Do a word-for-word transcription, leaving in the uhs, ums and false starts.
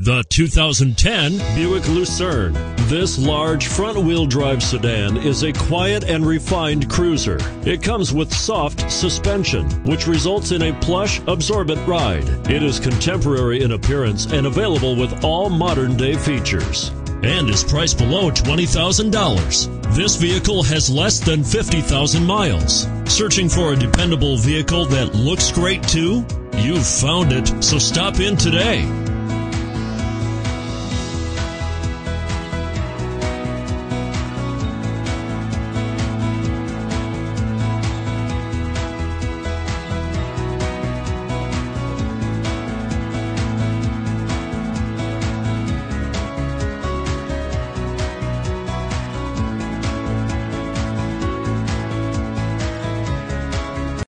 The two thousand ten Buick Lucerne. This large front-wheel drive sedan is a quiet and refined cruiser. It comes with soft suspension, which results in a plush, absorbent ride. It is contemporary in appearance and available with all modern-day features, and is priced below twenty thousand dollars. This vehicle has less than fifty thousand miles. Searching for a dependable vehicle that looks great too? You've found it, so stop in today.